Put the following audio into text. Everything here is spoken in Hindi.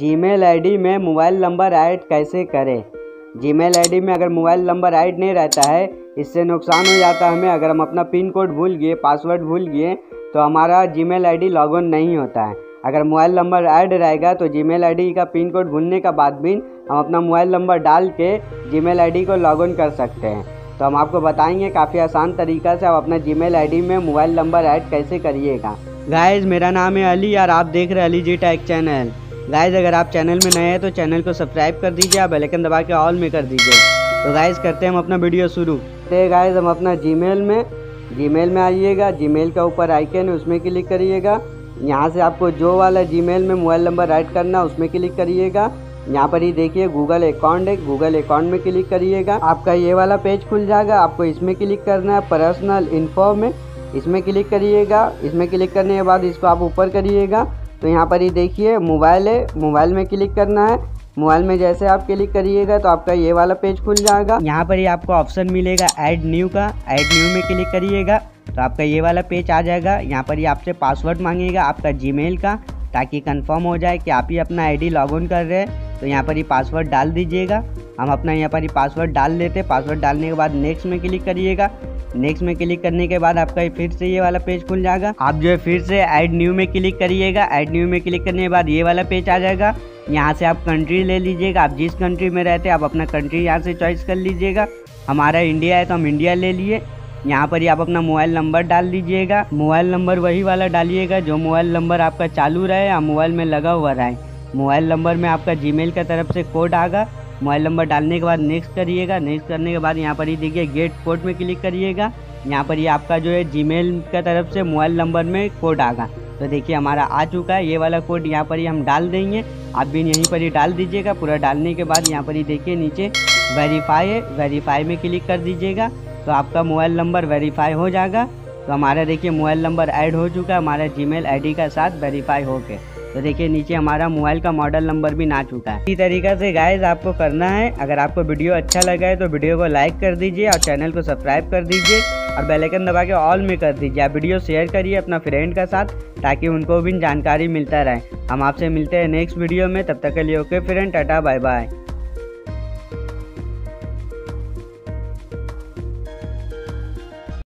जीमेल आईडी में मोबाइल नंबर ऐड कैसे करें। जीमेल आईडी में अगर मोबाइल नंबर ऐड नहीं रहता है, इससे नुकसान हो जाता है हमें। अगर हम अपना पिन कोड भूल गए, पासवर्ड भूल गए, तो हमारा जीमेल आईडी लॉगिन नहीं होता है। अगर मोबाइल नंबर ऐड रहेगा तो जीमेल आईडी का पिन कोड भूलने के बाद भी हम अपना मोबाइल नंबर डाल के जीमेल आईडी को लॉगिन कर सकते हैं। तो हम आपको बताएंगे काफ़ी आसान तरीक़ा से आप अपना जीमेल आईडी में मोबाइल नंबर ऐड कैसे करिएगा। गाइज़, मेरा नाम है अली यार, आप देख रहे हैं Ali ji tech channel. Guys, अगर आप चैनल में नए हैं तो चैनल को सब्सक्राइब कर दीजिए, आप बेल आइकन दबा के ऑल में कर दीजिए। तो गाइज़, करते हैं हम अपना वीडियो शुरू। गाइज़, हम अपना जीमेल में आइएगा। जीमेल का ऊपर आइकन है, उसमें क्लिक करिएगा। यहाँ से आपको जो वाला जीमेल में मोबाइल नंबर ऐड करना है उसमें क्लिक करिएगा। यहाँ पर ही देखिए गूगल अकाउंट है, गूगल अकाउंट में क्लिक करिएगा। आपका ये वाला पेज खुल जाएगा। आपको इसमें क्लिक करना है, पर्सनल इन्फो में, इसमें क्लिक करिएगा। इसमें क्लिक करने के बाद इसको आप ऊपर करिएगा तो यहाँ पर ही देखिए मोबाइल है, मोबाइल में क्लिक करना है। मोबाइल में जैसे आप क्लिक करिएगा तो आपका ये वाला पेज खुल जाएगा। यहाँ पर ही आपको ऑप्शन मिलेगा ऐड न्यू का, ऐड न्यू में क्लिक करिएगा तो आपका ये वाला पेज आ जाएगा। यहाँ पर ही आपसे पासवर्ड मांगेगा आपका जीमेल का, ताकि कंफर्म हो जाए कि आप ही अपना आईडी लॉगिन कर रहे हैं। तो यहाँ पर ही पासवर्ड डाल दीजिएगा। हम अपना यहाँ पर ही पासवर्ड डाल लेते हैं। पासवर्ड डालने के बाद नेक्स्ट में क्लिक करिएगा। नेक्स्ट में क्लिक करने के बाद आपका फिर से ये वाला पेज खुल जाएगा। आप जो है फिर से ऐड न्यू में क्लिक करिएगा। ऐड न्यू में क्लिक करने के बाद ये वाला पेज आ जाएगा। यहाँ से आप कंट्री ले लीजिएगा। आप जिस कंट्री में रहते हैं आप अपना कंट्री यहाँ से चॉइस कर लीजिएगा। हमारा इंडिया है तो हम इंडिया ले लिए। यहाँ पर ही आप अपना मोबाइल नंबर डाल दीजिएगा। मोबाइल नंबर वही वाला डालिएगा जो मोबाइल नंबर आपका चालू रहे या मोबाइल में लगा हुआ रहे। मोबाइल नंबर में आपका जीमेल की तरफ से कोड आएगा। मोबाइल नंबर डालने के बाद नेक्स्ट करिएगा। नेक्स्ट करने के बाद यहाँ पर ही देखिए गेट कोड में क्लिक करिएगा। यहाँ पर ही आपका जो है जीमेल की तरफ से मोबाइल नंबर में कोड आएगा। तो देखिए हमारा आ चुका है, ये वाला कोड यहाँ पर ही हम डाल देंगे। आप भी यहीं पर ही डाल दीजिएगा। पूरा डालने के बाद यहाँ पर ही देखिए नीचे वेरीफाई है, वेरीफाई में क्लिक कर दीजिएगा तो आपका मोबाइल नंबर वेरीफाई हो जाएगा। तो हमारा देखिए मोबाइल नंबर ऐड हो चुका है हमारा जीमेल आईडी का साथ वेरीफाई होके। तो देखिए नीचे हमारा मोबाइल का मॉडल नंबर भी ना चुका है। इसी तरीक़े से गाइज़ आपको करना है। अगर आपको वीडियो अच्छा लगा है तो वीडियो को लाइक कर दीजिए और चैनल को सब्सक्राइब कर दीजिए और बेल आइकन दबा के ऑल में कर दीजिए। आप वीडियो शेयर करिए अपना फ्रेंड का साथ, ताकि उनको भी जानकारी मिलता रहे। हम आपसे मिलते हैं नेक्स्ट वीडियो में, तब तक के लिए okay friend, tata bye bye.